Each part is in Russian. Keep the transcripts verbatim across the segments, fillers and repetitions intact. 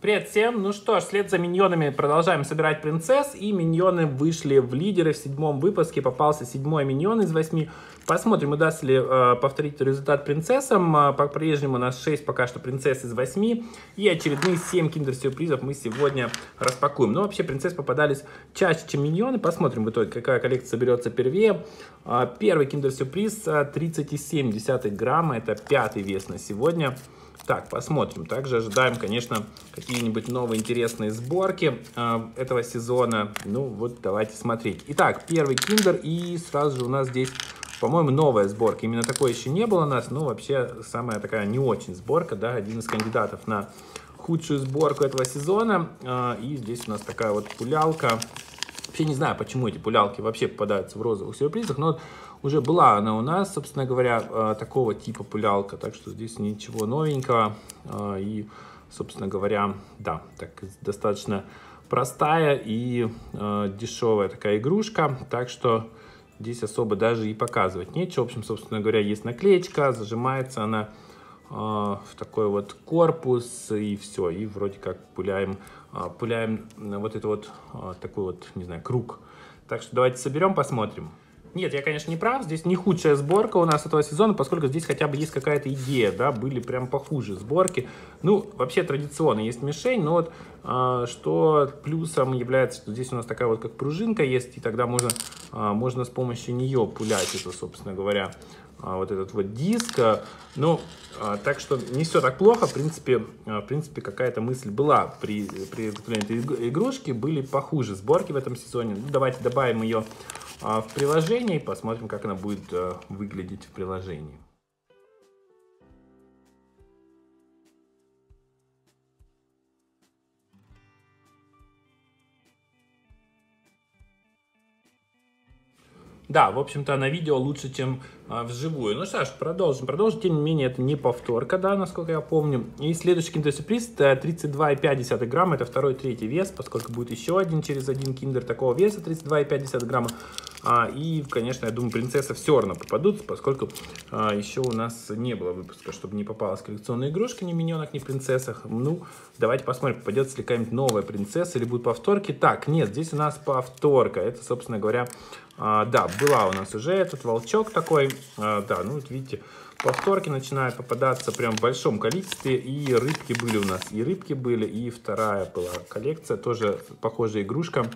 Привет всем! Ну что ж, вслед за миньонами продолжаем собирать принцесс, и миньоны вышли в лидеры в седьмом выпуске, попался седьмой миньон из восьми. Посмотрим, удастся ли э, повторить результат принцессам. По-прежнему у нас шесть пока что принцесс из восьми, и очередные семь киндер-сюрпризов мы сегодня распакуем. Но вообще принцессы попадались чаще, чем миньоны. Посмотрим в итоге, какая коллекция соберется первее. Первый киндер-сюрприз тридцать семь целых девять десятых грамма, это пятый вес на сегодня. Так, посмотрим. Также ожидаем, конечно, какие-нибудь новые интересные сборки э, этого сезона. Ну вот, давайте смотреть. Итак, первый киндер, и сразу же у нас здесь, по-моему, новая сборка. Именно такой еще не было у нас, но вообще самая такая не очень сборка, да, один из кандидатов на худшую сборку этого сезона. Э, и здесь у нас такая вот пулялка. Вообще не знаю, почему эти пулялки вообще попадаются в розовых сюрпризах, но уже была она у нас, собственно говоря, такого типа пулялка, так что здесь ничего новенького. И, собственно говоря, да, так достаточно простая и дешевая такая игрушка, так что здесь особо даже и показывать нечего. В общем, собственно говоря, есть наклеечка, зажимается она в такой вот корпус, и все, и вроде как пуляем, пуляем вот этот вот такой вот, не знаю, круг. Так что давайте соберем, посмотрим. Нет, я, конечно, не прав, здесь не худшая сборка у нас этого сезона, поскольку здесь хотя бы есть какая-то идея, да, были прям похуже сборки. Ну, вообще традиционно есть мишень, но вот а, что плюсом является, что здесь у нас такая вот как пружинка есть, и тогда можно, а, можно с помощью нее пулять, это, собственно говоря, а, вот этот вот диск. Ну, а, так что не все так плохо, в принципе, а, в принципе какая-то мысль была при, при изготовлении этой игрушки, были похуже сборки в этом сезоне. Ну, давайте добавим ее в приложении и посмотрим, как она будет выглядеть в приложении. Да, в общем-то, на видео лучше, чем а, вживую. Ну что ж, продолжим, продолжим. Тем не менее, это не повторка, да, насколько я помню. И следующий киндер-сюрприз тридцать два целых пять десятых грамма. Это второй, третий вес, поскольку будет еще один через один киндер такого веса тридцать два целых пять десятых грамма. А, и, конечно, я думаю, принцессы все равно попадут, поскольку а, еще у нас не было выпуска, чтобы не попалась коллекционная игрушка ни в миньонах, ни в принцессах. Ну, давайте посмотрим, попадется ли какая-нибудь новая принцесса или будут повторки. Так, нет, здесь у нас повторка. Это, собственно говоря... А, да, была у нас уже этот волчок такой, а, да, ну вот видите, повторки начинают попадаться прям в большом количестве, и рыбки были у нас, и рыбки были, и вторая была коллекция, тоже похожая игрушка.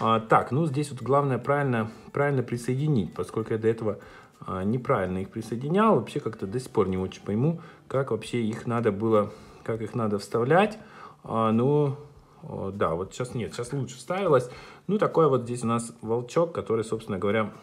А, так, ну здесь вот главное правильно, правильно присоединить, поскольку я до этого а, неправильно их присоединял, вообще как-то до сих пор не очень пойму, как вообще их надо было, как их надо вставлять, а, ну... Да, вот сейчас нет, сейчас лучше вставилось. Ну, такой вот здесь у нас волчок, который, собственно говоря...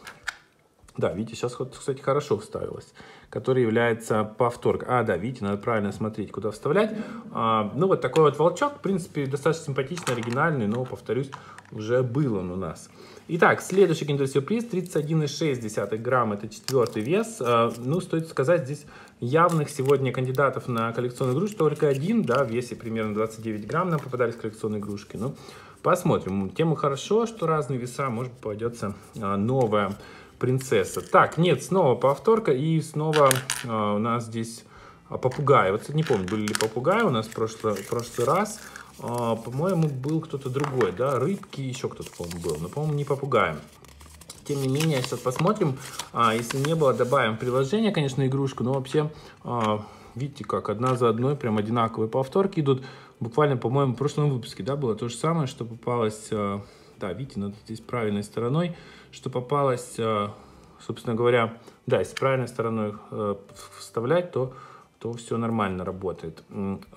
Да, видите, сейчас, кстати, хорошо вставилось. Который является повторкой. А, да, видите, надо правильно смотреть, куда вставлять. А, ну, вот такой вот волчок, в принципе, достаточно симпатичный, оригинальный, но, повторюсь, уже был он у нас. Итак, следующий киндер-сюрприз, тридцать один целых шесть десятых грамм, это четвертый вес. А, ну, стоит сказать, здесь явных сегодня кандидатов на коллекционную игрушку только один, да, в весе примерно двадцать девять грамм нам попадались коллекционные игрушки. Ну, посмотрим. Тему хорошо, что разные веса, может, попадется а, новая принцесса. Так, нет, снова повторка, и снова а, у нас здесь попугай. Вот не помню, были ли попугаи у нас в прошлый, в прошлый раз. А, по-моему, был кто-то другой, да, рыбки, еще кто-то, по-моему, был, но, по-моему, не попугаем. Тем не менее, сейчас посмотрим, а, если не было, добавим в приложение, конечно, игрушку, но вообще, а, видите, как одна за одной прям одинаковые повторки идут. Буквально, по-моему, в прошлом выпуске, да, было то же самое, что попалось... А, да, видите, надо здесь правильной стороной, что попалось, собственно говоря, да, если правильной стороной вставлять, то, то все нормально работает.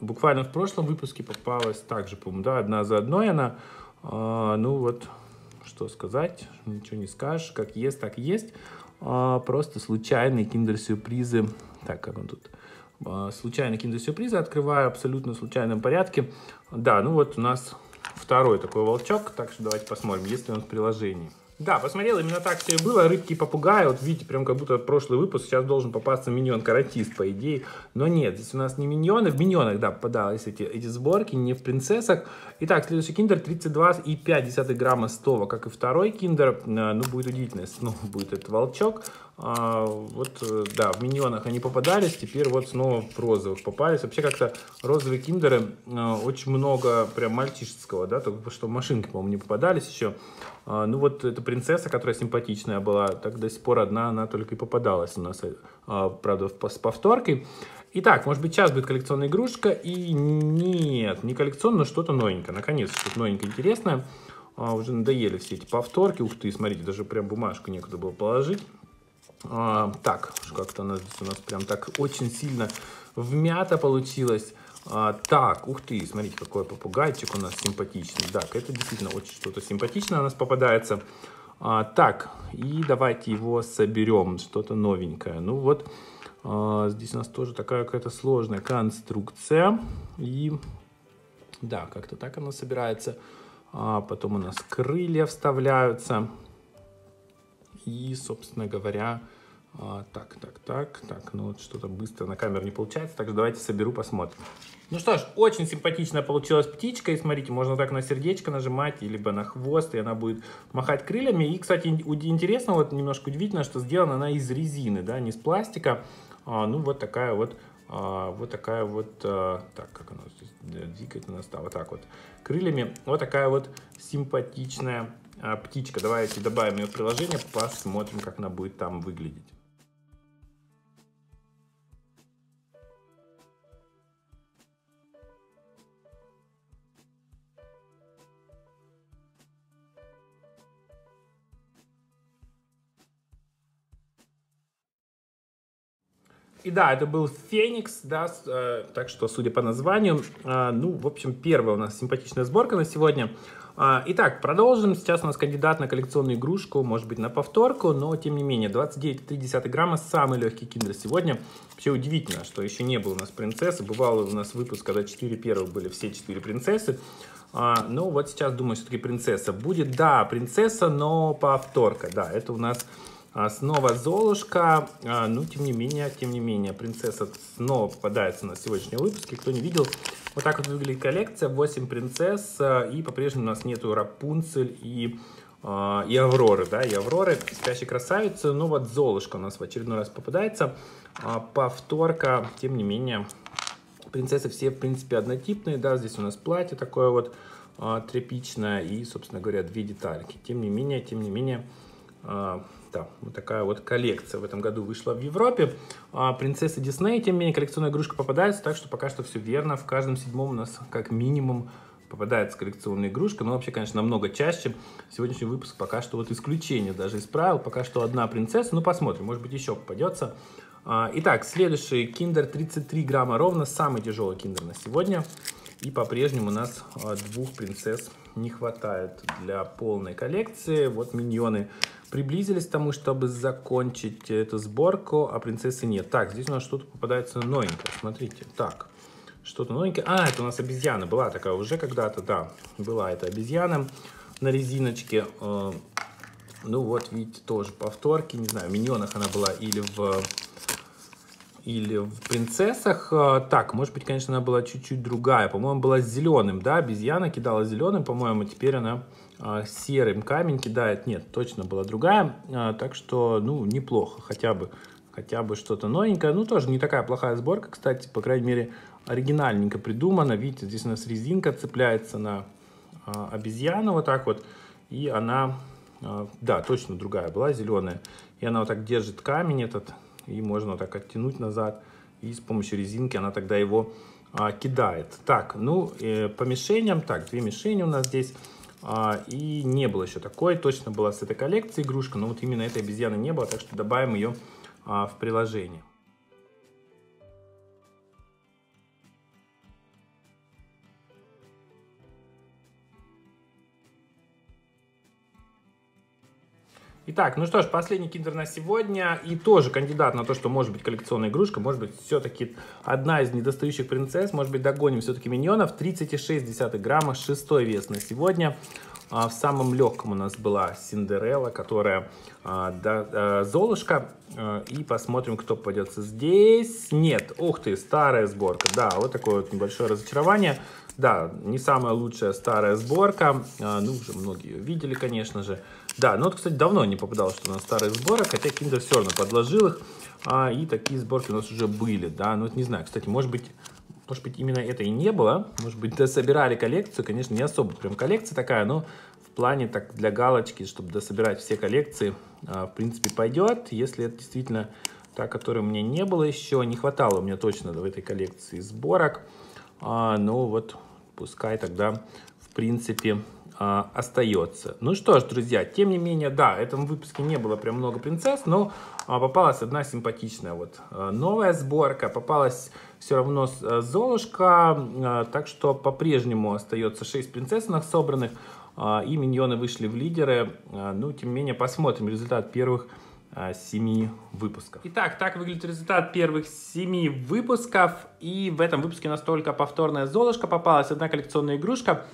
Буквально в прошлом выпуске попалась также, по-моему, да, одна за одной она, ну вот, что сказать, ничего не скажешь, как есть, так есть, просто случайные киндер-сюрпризы, так, как он тут... Случайные киндер-сюрпризы открываю абсолютно в случайном порядке. Да, ну вот у нас второй такой волчок, так что давайте посмотрим, есть ли он в приложении. Да, посмотрел, именно так все и было, рыбки и попугаи, вот видите, прям как будто прошлый выпуск, сейчас должен попасться миньон-каратист, по идее, но нет, здесь у нас не миньоны, в миньонах, да, попадались эти, эти сборки, не в принцессах. Итак, следующий киндер, тридцать два целых пять десятых грамма стова, как и второй киндер, ну, будет удивительно, снова будет этот волчок, А, вот, да, в Миньонах они попадались, теперь вот снова в розовых попались. Вообще как-то розовые киндеры, а, очень много прям мальчишеского, да, только что машинки, по-моему, не попадались еще. А, ну вот эта принцесса, которая симпатичная была, так до сих пор одна она только и попадалась у нас, а, правда, с повторкой. Итак, может быть, сейчас будет коллекционная игрушка, и нет, не коллекционная, но что-то новенькое, наконец, что-то новенькое интересное. А, уже надоели все эти повторки, ух ты, смотрите, даже прям бумажку некуда было положить. А, так, как-то она здесь у нас прям так очень сильно вмята получилась. А, так, ух ты, смотрите, какой попугайчик у нас симпатичный. Так, это действительно очень что-то симпатичное у нас попадается. А, так, и давайте его соберем, что-то новенькое. Ну вот, а, здесь у нас тоже такая какая-то сложная конструкция. И да, как-то так она собирается. А, потом у нас крылья вставляются. И, собственно говоря, так, так, так, так, ну вот что-то быстро на камеру не получается, так что давайте соберу, посмотрим. Ну что ж, очень симпатичная получилась птичка, и смотрите, можно так на сердечко нажимать, либо на хвост, и она будет махать крыльями. И, кстати, интересно, вот немножко удивительно, что сделана она из резины, да, не из пластика, а, ну вот такая вот. Вот такая вот, так, как она здесь двигать она стала, вот так вот, крыльями, вот такая вот симпатичная птичка. Давайте добавим ее в приложение, посмотрим, как она будет там выглядеть. И да, это был Феникс, да, э, так что, судя по названию, э, ну, в общем, первая у нас симпатичная сборка на сегодня. Э, итак, продолжим. Сейчас у нас кандидат на коллекционную игрушку, может быть, на повторку, но, тем не менее, двадцать девять и три десятых грамма, самый легкий киндер сегодня. Вообще удивительно, что еще не было у нас принцессы. Бывало у нас выпуск, когда четыре первых были все четыре принцессы. Э, ну, вот сейчас, думаю, все-таки принцесса будет. Да, принцесса, но повторка, да, это у нас... Снова Золушка, ну, тем не менее, тем не менее, принцесса снова попадается на сегодняшнем выпуске. Кто не видел, вот так вот выглядит коллекция, восемь принцесс, и по-прежнему у нас нету Рапунцель и, и Авроры, да, и Авроры, спящей красавицы, ну, вот Золушка у нас в очередной раз попадается, повторка, тем не менее, принцессы все, в принципе, однотипные, да, здесь у нас платье такое вот тряпичное и, собственно говоря, две детальки, тем не менее, тем не менее, да, вот такая вот коллекция в этом году вышла в Европе. А принцесса Дисней, тем не менее, коллекционная игрушка попадается, так что пока что все верно. В каждом седьмом у нас как минимум попадается коллекционная игрушка, но вообще, конечно, намного чаще. Сегодняшний выпуск пока что вот исключение даже из правил, пока что одна принцесса, ну посмотрим, может быть еще попадется. А, итак, следующий киндер тридцать три грамма ровно, самый тяжелый киндер на сегодня. И по-прежнему у нас двух принцесс не хватает для полной коллекции. Вот миньоны приблизились к тому, чтобы закончить эту сборку, а принцессы нет. Так, здесь у нас что-то попадается новенькое. Смотрите, так, что-то новенькое. А, это у нас обезьяна была такая уже когда-то, да, была эта обезьяна на резиночке. Ну вот, видите, тоже повторки. Не знаю, в миньонах она была или в... или в принцессах. Так, может быть, конечно, она была чуть-чуть другая. По-моему, была с зеленым, да, обезьяна кидала зеленым, по-моему, теперь она серым камень кидает. Нет, точно была другая. Так что, ну, неплохо, хотя бы, хотя бы что-то новенькое. Ну, тоже не такая плохая сборка, кстати, по крайней мере, оригинальненько придумана. Видите, здесь у нас резинка цепляется на обезьяну вот так вот, и она, да, точно другая была, зеленая. И она вот так держит камень этот, и можно вот так оттянуть назад, и с помощью резинки она тогда его а, кидает. Так, ну, э, по мишеням, так, две мишени у нас здесь, а, и не было еще такой, точно была с этой коллекции игрушка, но вот именно этой обезьяны не было, так что добавим ее а, в приложение. Итак, ну что ж, последний киндер на сегодня и тоже кандидат на то, что может быть коллекционная игрушка, может быть все-таки одна из недостающих принцесс, может быть догоним все-таки миньонов, тридцать шесть десятых грамма, шестой вес на сегодня, В самом легком у нас была Синдерелла, которая да, Золушка. И посмотрим, кто попадется здесь. Нет, ух ты, старая сборка. Да, вот такое вот небольшое разочарование. Да, не самая лучшая старая сборка. Ну, уже многие ее видели, конечно же. Да, но вот, кстати, давно не попадалось, что у нас старые сборы, хотя Киндер все равно подложил их. И такие сборки у нас уже были, да. Ну, вот не знаю, кстати, может быть... Может быть, именно это и не было. Может быть, дособирали коллекцию. Конечно, не особо прям коллекция такая, но в плане так для галочки, чтобы дособирать все коллекции, в принципе, пойдет. Если это действительно та, которой у меня не было еще. Не хватало у меня точно в этой коллекции сборок. Ну вот, пускай тогда, в принципе, остается. Ну что ж, друзья, тем не менее, да, в этом выпуске не было прям много принцесс, но попалась одна симпатичная вот новая сборка, попалась все равно Золушка, так что по-прежнему остается шесть принцесс у нас собранных, и миньоны вышли в лидеры, ну, тем не менее, посмотрим результат первых семи выпусков. Итак, так выглядит результат первых семи выпусков, и в этом выпуске у нас только повторная Золушка попалась, одна коллекционная игрушка.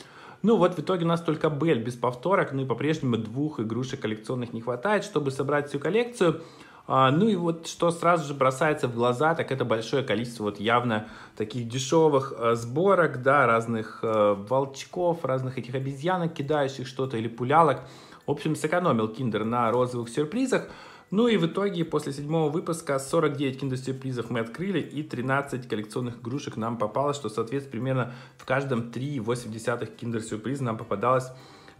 Ну вот в итоге у нас только Бель без повторок, ну и по-прежнему двух игрушек коллекционных не хватает, чтобы собрать всю коллекцию. А, ну и вот что сразу же бросается в глаза, так это большое количество вот явно таких дешевых э, сборок, да, разных э, волчков, разных этих обезьянок, кидающих что-то, или пулялок. В общем, сэкономил Киндер на розовых сюрпризах. Ну и в итоге после седьмого выпуска сорок девять киндер-сюрпризов мы открыли и тринадцать коллекционных игрушек нам попалось, что соответственно примерно в каждом три и восемь десятых киндер-сюрприз нам попадалась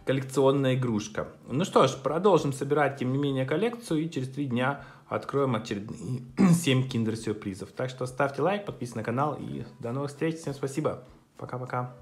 коллекционная игрушка. Ну что ж, продолжим собирать тем не менее коллекцию и через три дня откроем очередные семь киндер-сюрпризов. Так что ставьте лайк, подписывайтесь на канал и до новых встреч. Всем спасибо. Пока-пока.